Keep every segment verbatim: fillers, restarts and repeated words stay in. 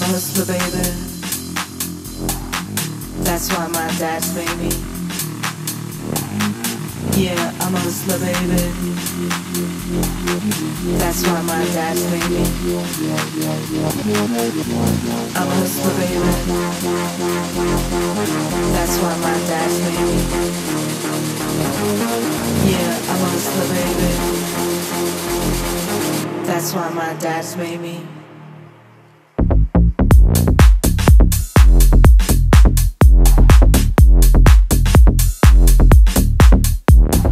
I'm a hustler, baby. That's why my dad's baby. Yeah, I'm a hustler, baby. That's why my dad's baby. I'm a hustler, baby. That's why my dad's baby. Yeah, I'm a hustler, baby. That's why my dad's baby.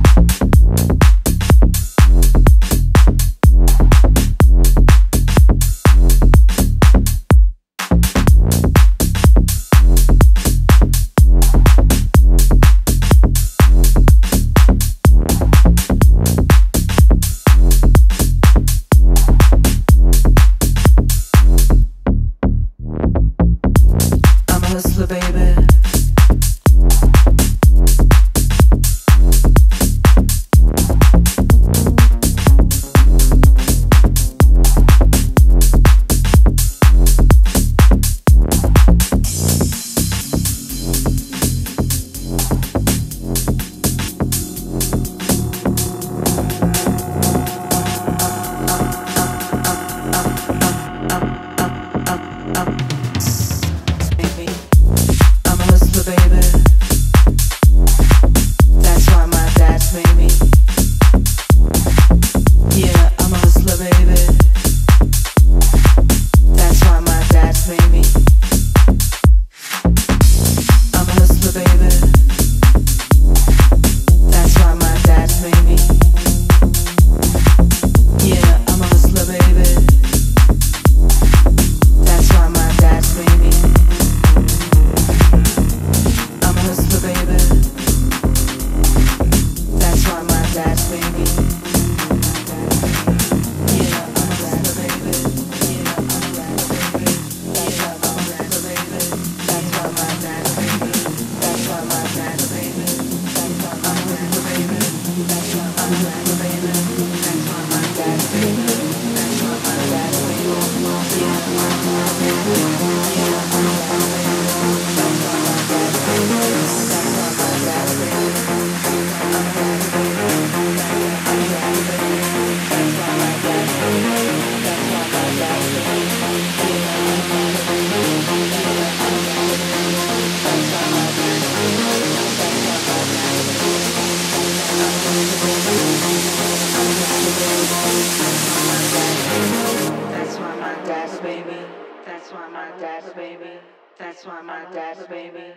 That's why my dad's baby. That's why my dad's baby.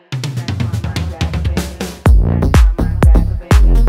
That's why my dad's baby.